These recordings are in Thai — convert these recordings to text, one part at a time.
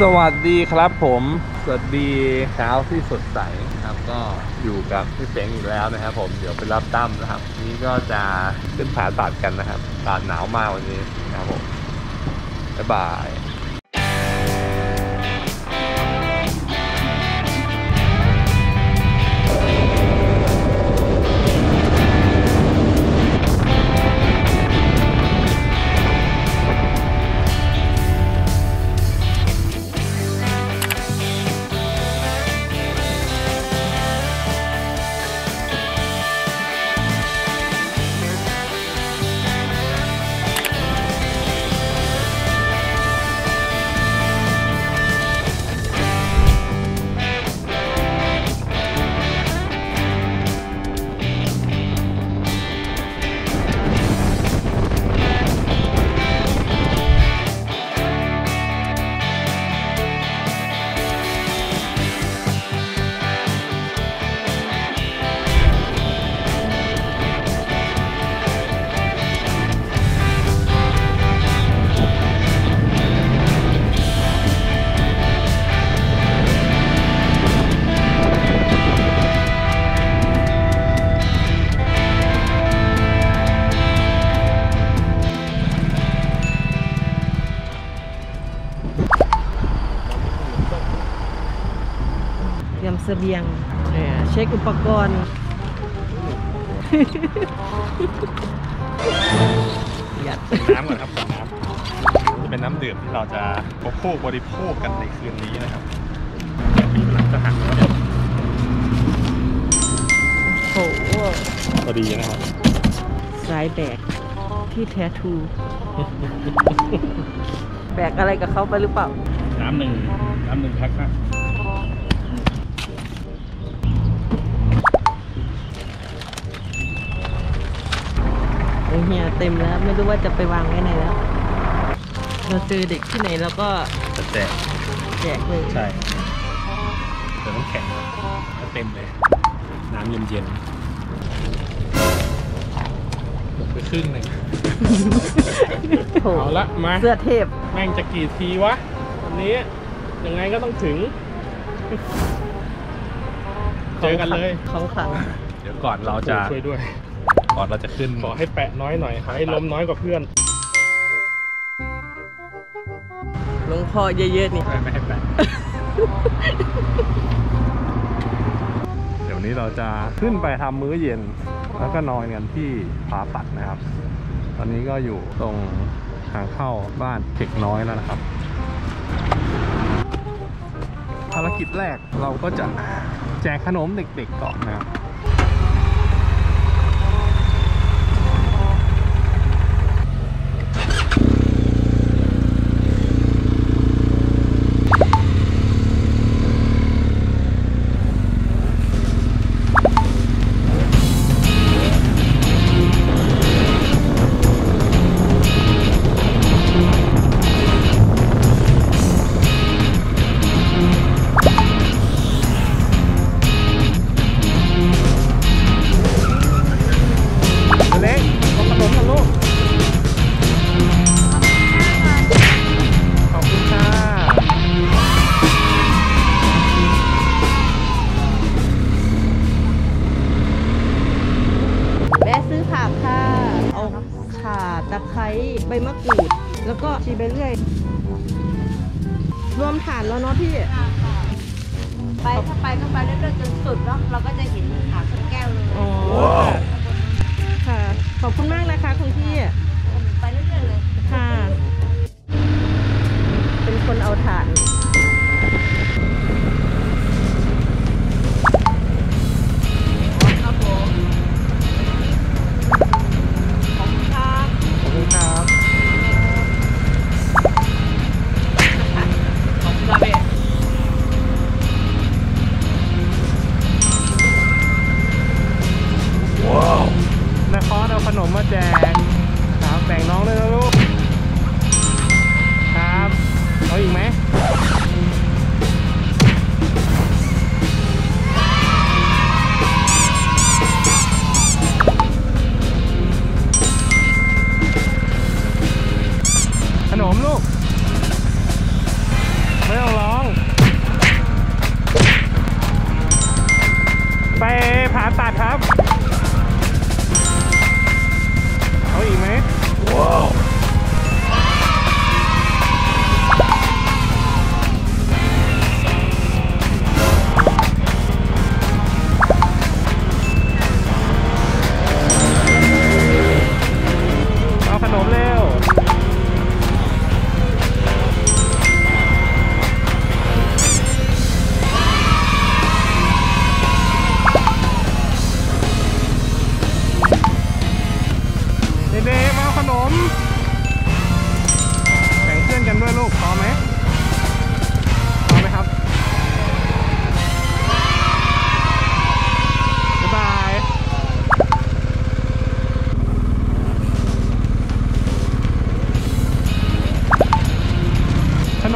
สวัสดีครับผมสวัสดีเช้าที่สดใสนะครับก็อยู่กับพี่เป๋งอีกแล้วนะครับผมเดี๋ยวไปรับตั้มนะครับนี้ก็จะขึ้นผาตัดกันนะครับอากาศหนาวมากวันนี้นะครับผมบ๊ายบายเสบียงเช็คอุปกรณ์น้ำก่อนครับน้ำจะเป็นน้ำดื่มที่เราจะบริโภคกันในคืนนี้นะครับมีหลังจะหักแล้วโอ้โหพอดีนะครับสายแบกที่แท้ทูแบกอะไรกับเขาไปหรือเปล่าน้ำหนึ่งแพ็คนะเฮียเต็มแล้วไม่รู้ว่าจะไปวางไว้ไหนแล้วเราเจอเด็กที่ไหนแล้วก็แจกเลยใช่แต่ต้องแข็งก็เต็มเลยน้ำเย็นหมดไปครึ่งหนึ่ง เอาละมาเสื้อเทพแม่งจะกี่ทีวะวันนี้ยังไงก็ต้องถึง เจอกันเลยของขังเดี๋ยวก่อนเราจะช่วยด้วยก่อนเราจะขึ้นขอให้แปะน้อยหน่อยค่ะให้ลมน้อยกว่าเพื่อนหลวงพ่อเยอะๆนี่ไม่ให้แปะ เดี๋ยวนี้เราจะขึ้นไปทำมื้อเย็นแล้วก็นอนกันที่ผาปัดนะครับตอนนี้ก็อยู่ตรงทางเข้าบ้านเด็กน้อยแล้วนะครับภารกิจแรกเราก็จะแจกขนมเด็กๆก่อนนะครับใบมะกรูดแล้วก็ชีไปเรื่อยรวมฐานแล้วเนาะพี่ไปถ้าไปก็ไปเรื่อยๆจนสุดเนาะเราก็จะเห็นฐานแก้วเลยค่ะขอบคุณมากนะคะคุณพี่ไปเรื่อยๆเลยค่ะเป็นคนเอาฐาน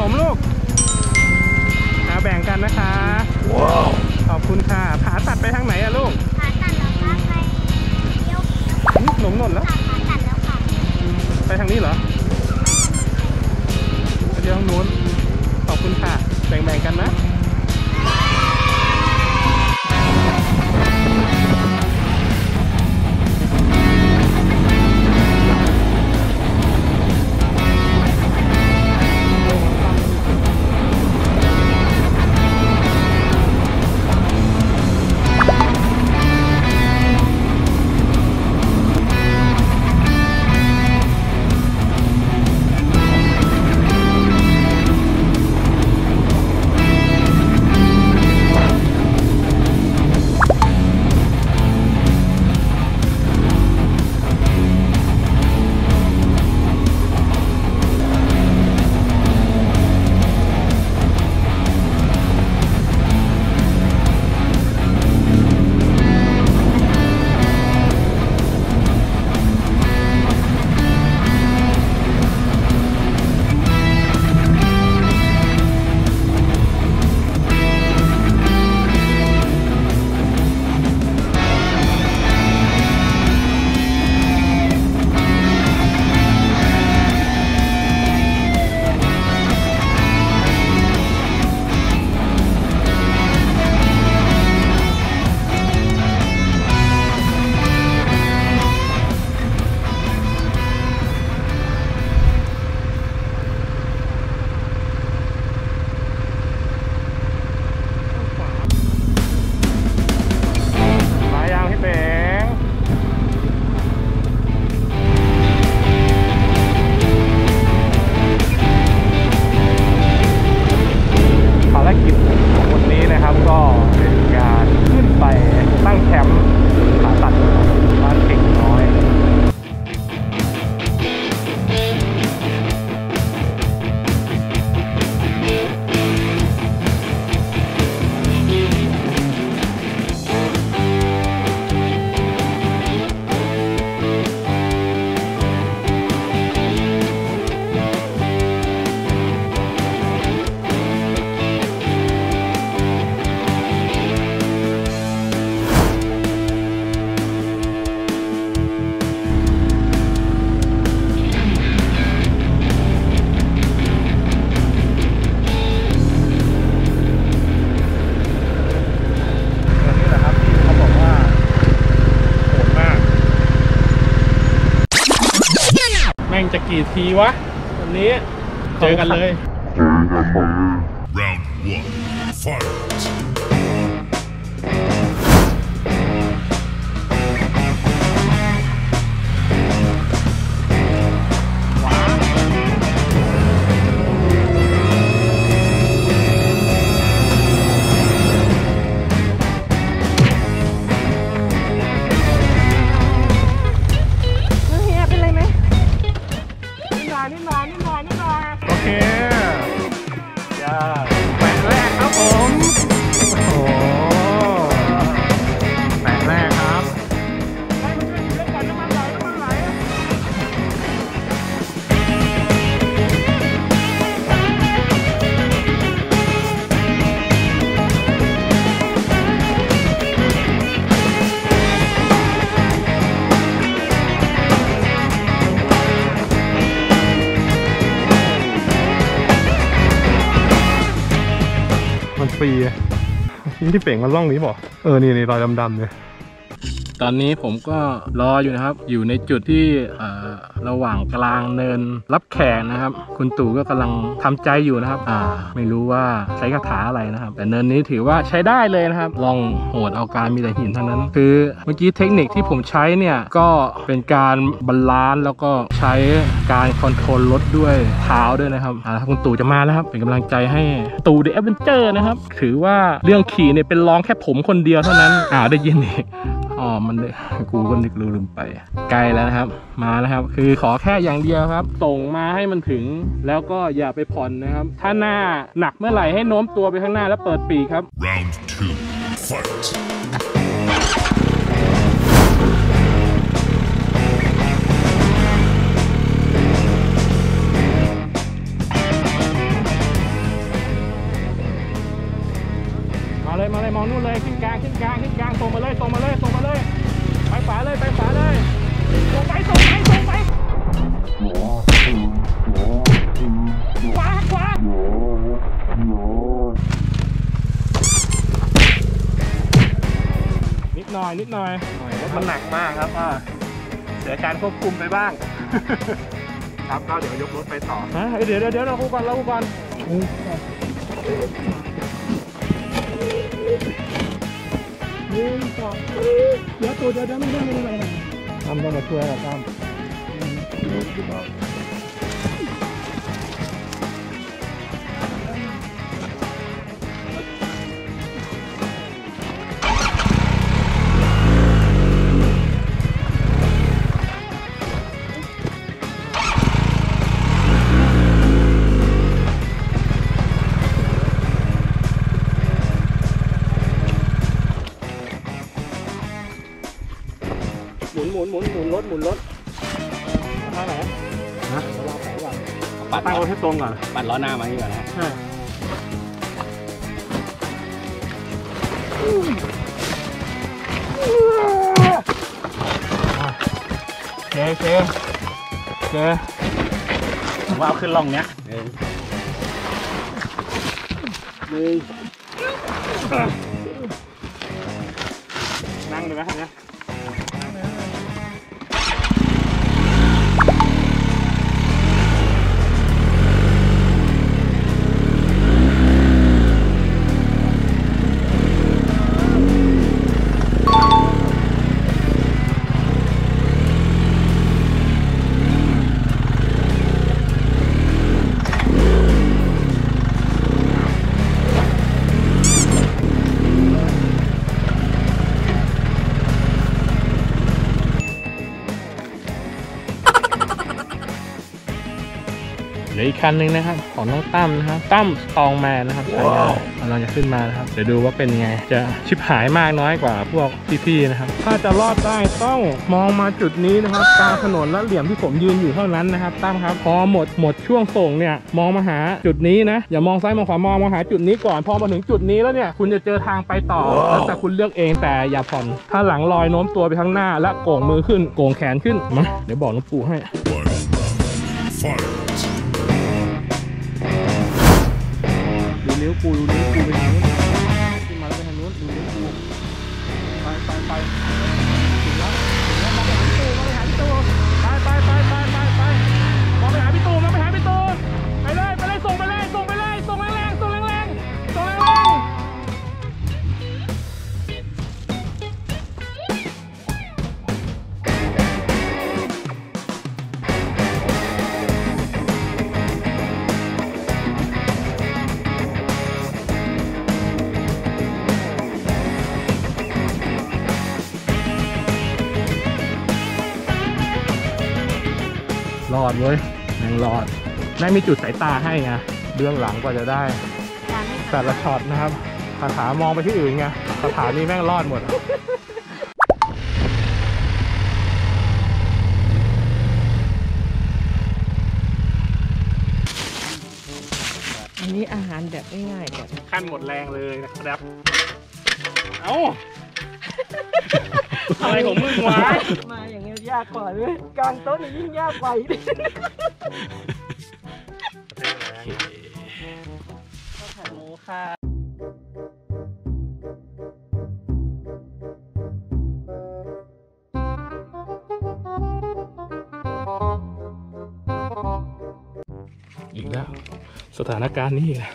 นมลูกเอาแบ่งกันนะคะขอบคุณค่ะผาตัดไปทางไหนอะลูกผาตัดแล้วค่ะไปเลี้ยวหลงหล่นแล้วผาตัดแล้วค่ะไปทางนี้เหรอไปทางนู้นขอบคุณค่ะแบ่งกันนะจะกี่ทีวะวันนี้เจอกันเลยโอเคย่าแปะแรกครับผมโอ้แปะแรกครับให้มันขึ้นเรื่อยๆน้ำมันไหลน้ำมันไหลฟรีนี่ที่เป่งมันล่องนี้บอกนี่ในรอยดำๆเนี่ยตอนนี้ผมก็รออยู่นะครับอยู่ในจุดที่ระหว่างกลางเนินรับแขกนะครับคุณตู่ก็กำลังทำใจอยู่นะครับไม่รู้ว่าใช้คาถาอะไรนะครับแต่เนินนี้ถือว่าใช้ได้เลยนะครับลองโหดเอาการมีแต่หินทั้งนั้นคือเมื่อกี้เทคนิคที่ผมใช้เนี่ยก็เป็นการบาลานซ์แล้วก็ใช้การคอนโทรลรถด้วยเท้าด้วยนะครับคุณตู่จะมาแล้วครับเป็นกำลังใจให้ตู่เดอะแอดเวนเจอร์นะครับถือว่าเรื่องขี่เนี่ยเป็นรองแค่ผมคนเดียวเท่านั้นได้ยินนี่อ๋อมันเลยกูก็นึกลืมไปไกลแล้วนะครับมาแล้วครับคือขอแค่อย่างเดียวครับส่งมาให้มันถึงแล้วก็อย่าไปผ่อนนะครับถ้าหน้าหนักเมื่อไหร่ให้โน้มตัวไปข้างหน้าแล้วเปิดปีกครับ round two fight เลยมาเลยมองนู่นเลยขึ้นกลางขึ้นกลางขึ้นกลางตรงมาเลยตรงมาเลยตรงมาเลยไปขวาเลยไปขวาเลยตรงไปตรงไปตรงไปขวาขวานิดหน่อยนิดหน่อยรถมันหนักมากครับเสียการควบคุมไปบ้างครับก็เดี๋ยวยกรถไปต่อเดี๋ยวเราคู่กันเราคู่กันเดี๋ยวตัวเดี๋ยวไม่ได้ไม่ได้ทำต้องมาช่วยเราทำหมุนรถท่าไหนฮะรอแสงก่อนปัดตั้งรถให้ตรงก่อนปัดล้อหน้ามานี่ก่อนนะเจ๊ผมว่าเอาขึ้นล่องเนี้ยนั่งเลยไหมครับเนี้ยอีกคันหนึ่งนะครับของน้องตั้มนะครับตั้มตองแมนนะครับฉายาของเราจะขึ้นมานะครับเดี๋ยวดูว่าเป็นไงจะชิบหายมากน้อยกว่าพวกพี่ๆนะครับถ้าจะรอดได้ต้องมองมาจุดนี้นะครับตามถนนและเหลี่ยมที่ผมยืนอยู่เท่านั้นนะครับตั้มครับพอหมดช่วงส่งเนี่ยมองมาหาจุดนี้นะอย่ามองซ้ายมองขวามองมาหาจุดนี้ก่อนพอมาถึงจุดนี้แล้วเนี่ยคุณจะเจอทางไปต่อแต่คุณเลือกเองแต่อย่าผ่อนถ้าหลังลอยโน้มตัวไปข้างหน้าและโก่งมือขึ้นโก่งแขนขึ้นมาเดี๋ยวบอกน้องปู่ให้ดูนิ้วปูดูนิ้วปูไปทางนู้นขึ้นมาแล้วไปทางนู้นดูนิ้วปูไปถึงแล้วมาไปหาพี่ตูมาไปหาพี่ตูไปมาไปหาพี่ตูมาไปหาพี่ตูไปเลยไปเลยส่งไปเลยส่งไปเลยส่งแรงๆส่งแรงๆส่งแรงรอดเว้ยแม่งรอดแม่งมีจุดสายตาให้ไงเบื้องหลังกว่าจะได้แต่ละช็อตนะครับคาถามองไปที่อื่นไงคาถานี้แม่งรอดหมดอันนี้อาหารแบบง่ายๆแบบขั้นหมดแรงเลยนะครับเอ้าอะไรของมึงวะมาอย่างเงี้ยยากกว่าเลยกลางโต๊ะนี่ยิ่งยากกว่าอีกข้าวหมูค่ะอีกแล้วสถานการณ์นี้นะ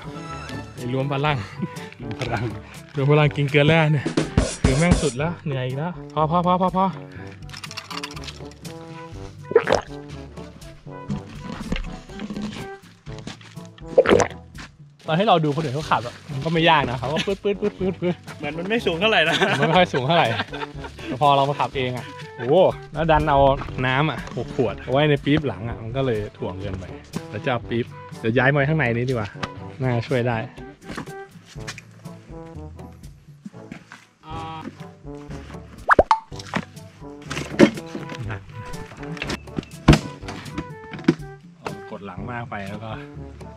รวมพลังกินเกลือแล้วเนี่ยแม่งสุดแล้วเหนื่อยอีกแล้วพอตอนให้เราดูคนอื่นเขาขับอ่ะมันก็ไม่ยากนะเขาก็ปื๊ดเหมือนมันไม่สูงเท่าไหร่นะมันไม่ค่อยสูงเท่าไหร่พอเรามาขับเองอ่ะโอ้แล้วดันเอาน้ำอ่ะ6 ขวดเอาไว้ในปี๊บหลังอ่ะมันก็เลยถ่วงเกินไปแล้วจะเอาปี๊บเดี๋ยวย้ายมาข้างในนี้ดีกว่าน่าช่วยได้หลังมากไปแล้วก็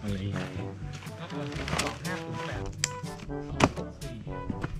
อะไรอย่างเงี้ย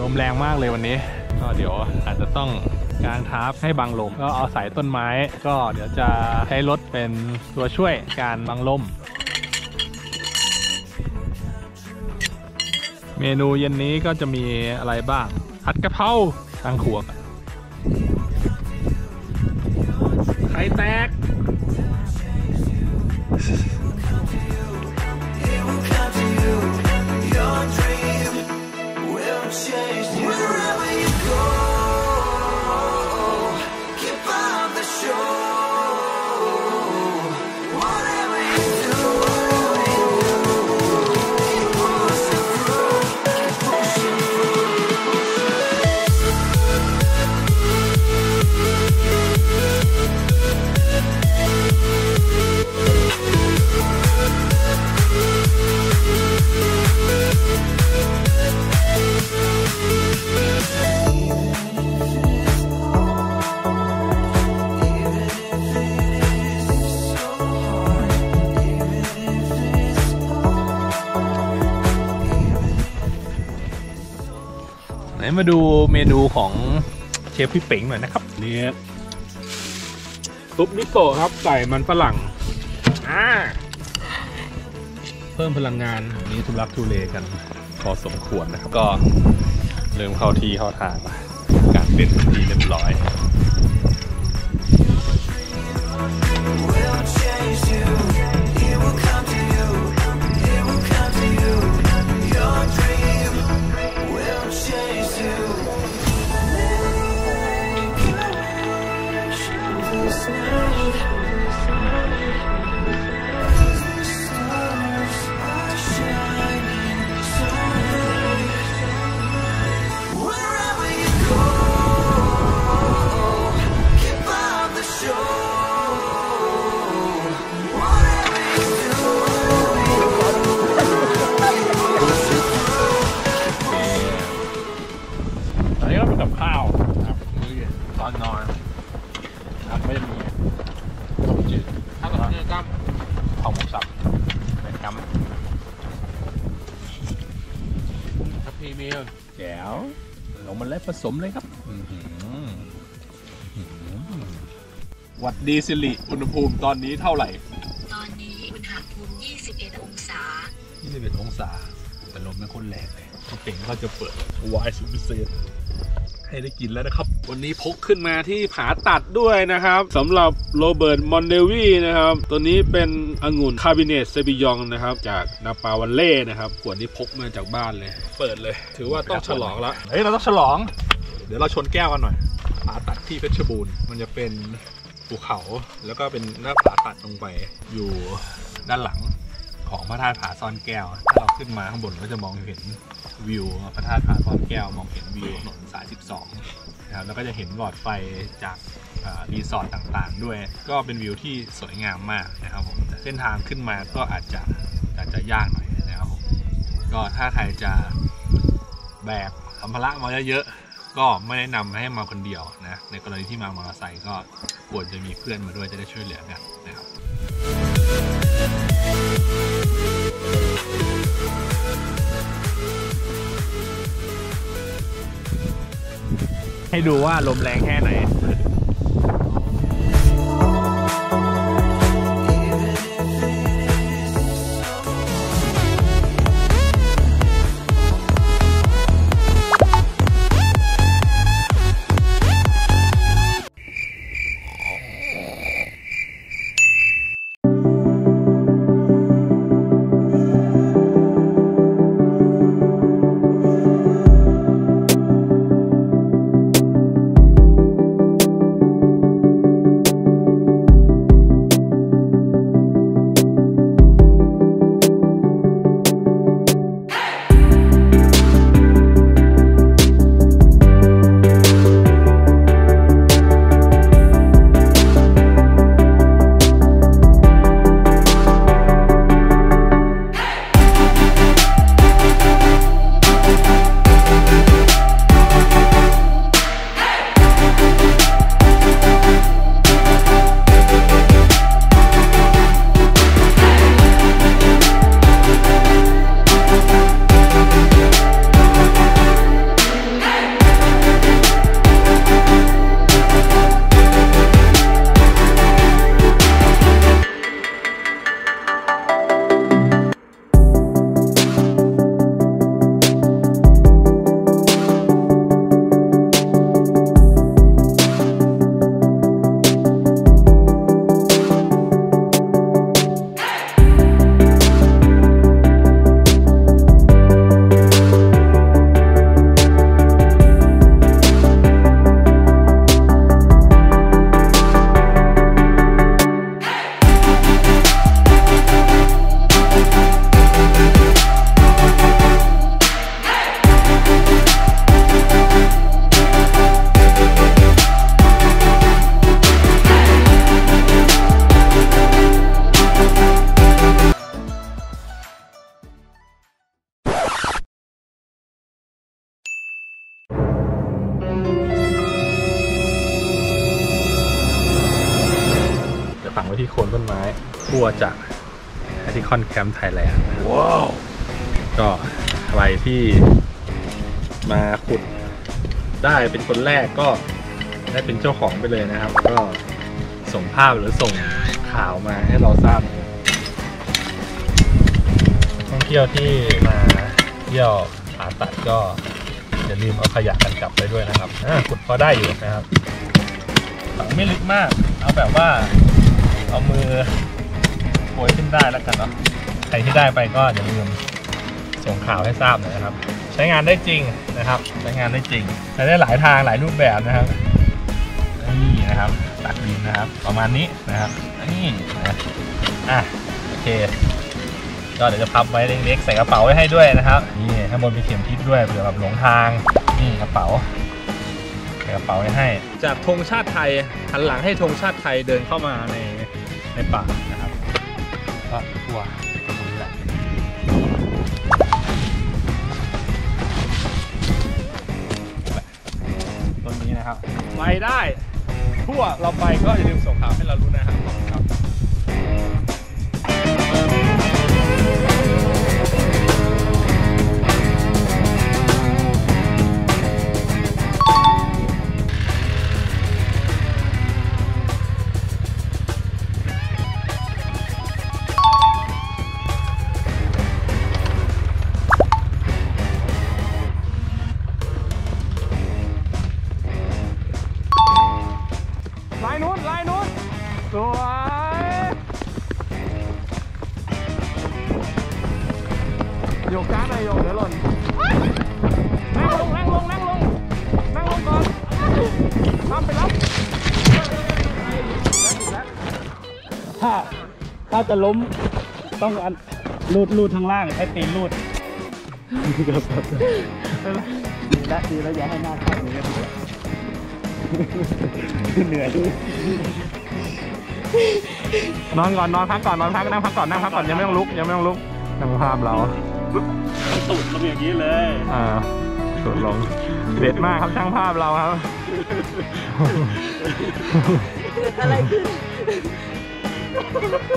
ลมแรงมากเลยวันนี้ก็เดี๋ยวอาจจะต้องกางทับให้บังลมก็เอาสายต้นไม้ก็เดี๋ยวจะใช้รถเป็นตัวช่วยการบังลมเมนูเย็นนี้ก็จะมีอะไรบ้างผัดกะเพราตังขวบไข่แตกมาดูเมนูของเชฟพี่เป๋งหน่อยนะครับนี่ซุปมิโซะครับใส่มันฝรั่งเพิ่มพลังงานนี้ทุลักทุเลกันพอสมควรนะครับก็เริ่มเข้าที่เข้าทางไปการเป็นทีเรียบร้อยแจ๋วลงมาแล้วผสมเลยครับวัดดีสิริอุณหภูมิตอนนี้เท่าไหร่ตอนนี้อุณหภูมิ21องศา21องศาแต่ลมไม่ค่อยแรงเลยพี่เป๋งก็จะเปิดวายสุดพิเศษให้ได้กินแล้วนะครับวันนี้พกขึ้นมาที่ผาตัดด้วยนะครับสำหรับโรเบิร์ตมอนเดวีนะครับตัวนี้เป็นองุ่นคาบิเนตเซบิยองนะครับจากนาปาวันเล่นะครับขวดนี้พกมาจากบ้านเลยเปิดเลยถือว่าต้องฉลองละเฮ้ยเราต้องฉลองเดี๋ยวเราชนแก้วกันหน่อยผาตัดที่เพชรบูรณ์มันจะเป็นภูเขาแล้วก็เป็นหน้าผาตัดลงไปอยู่ด้านหลังของพระธาตุผาซ่อนแก้วถ้าเราขึ้นมาข้างบนก็จะมองเห็นวิวพระธาตุผาซ่อนแก้วมองเห็นวิวถนนสาย12นะครับแล้วก็จะเห็นหลอดไฟจากรีสอร์ทต่างๆด้วยก็เป็นวิวที่สวยงามมากนะครับผมเส้นทางขึ้นมาก็อาจจะยากหน่อยนะครับผมก็ถ้าใครจะแบกสัมภาระมาเยอะๆก็ไม่แนะนำให้มาคนเดียวนะในกรณีที่มามอเตอร์ไซค์ก็ควรจะมีเพื่อนมาด้วยจะได้ช่วยเหลือกันนะครับให้ดูว่าลมแรงแค่ไหน โคนต้นไม้ทั่วจากแอทิคอนแคมป์ไทยแลนด์ก็ใครที่มาขุดได้เป็นคนแรกก็ได้เป็นเจ้าของไปเลยนะครับก็ส่งภาพหรือส่งข่าวมาให้เราทราบท่องเที่ยวที่มาเที่ยวผาตัดก็อย่าลืมเอาขยะกันกลับไปด้วยนะครับขุดพอได้อยู่นะครับไม่ลึกมากเอาแบบว่าเอามือโผล่ขึ้นได้แล้วกันเนาะใครที่ได้ไปก็อย่าลืมส่งข่าวให้ทราบนะครับใช้งานได้จริงนะครับใช้งานได้จริงใช้ได้หลายทางหลายรูปแบบนะครับนี่นะครับตักดินนะครับประมาณนี้นะครับนี่นะโอเคก็เดี๋ยวจะพับไว้เล็กๆใส่กระเป๋าไว้ให้ด้วยนะครับนี่ข้างบนมีเข็มทิศด้วยเผื่อแบบหลงทางนี่กระเป๋าใส่กระเป๋าไว้ให้จากธงชาติไทยหันหลังให้ธงชาติไทยเดินเข้ามาในป่านะครับก็กลัวต้นนี้นะครับไปได้ทั่วเราไปก็อย่าลืมส่งข่าวให้เรารู้นะครับโยกการ์ดเลยโยกเดี๋ยวหล่นนั่งลงก่อนทำไปแล้วถ้าจะล้มต้องอันลูดทางล่างให้ตีนลูดดีแล้วอย่าให้หน้าข้างนี้ก็ดีเหนื่อยนอนก่อนนอนพักก่อนนอนพักนั่งพักก่อนนั่งพักก่อนยังไม่ต้องลุกนั่งภาพเราตูดเขาอย่างนี้เลยตูดลงเด็ดมากครับช่างภาพเราครับอะไรขึ้น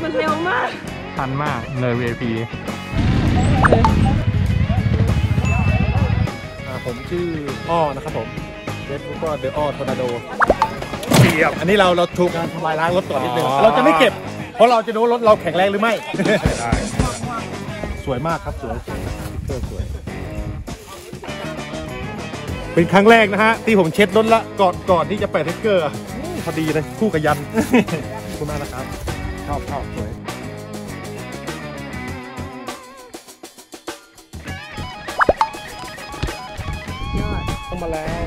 มันเร็วมากทันมากเนย VIP ผมชื่ออ้อนะครับผมเฟซบุ๊กก็เดอะอ้อทอร์นาโดเสียบอันนี้เราถูกการทำลายล้างรถก่อนนิดนึงเราจะไม่เก็บเพราะเราจะดูรถเราแข็งแรงหรือไม่สวยมากครับสวยเป็นครั้งแรกนะฮะที่ผมเช็ดรถละก่อนที่จะแปะสติ๊กเกอร์พอดีเลยคู่กับยันคุณมากนะครับชอบสวยต้องมาแล้ว